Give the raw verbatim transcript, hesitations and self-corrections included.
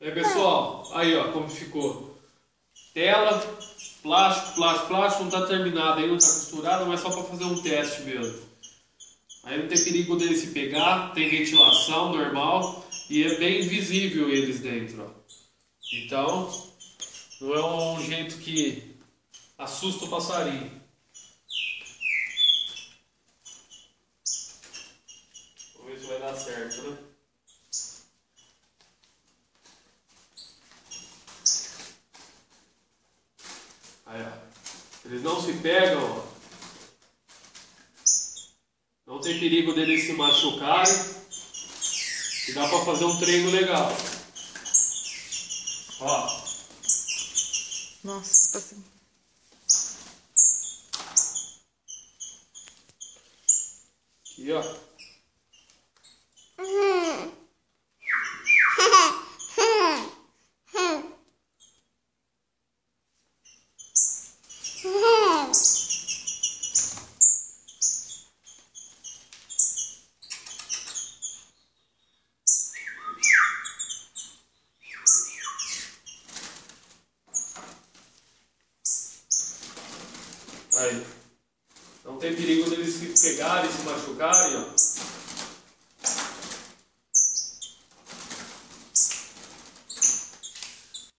E aí, pessoal, aí ó, como ficou. Tela, plástico, plástico, plástico, não tá terminado aí, não tá costurado, mas só para fazer um teste mesmo. Aí não tem perigo dele se pegar, tem ventilação normal e é bem visível eles dentro, ó. Então, não é um jeito que assusta o passarinho. Vamos ver se vai dar certo, né? Aí, ó. Eles não se pegam, ó. Não tem perigo deles se machucarem. E dá para fazer um treino legal. Ó. Nossa, passei. Aqui, ó. Aí. Não tem perigo deles se pegarem, se machucarem, ó.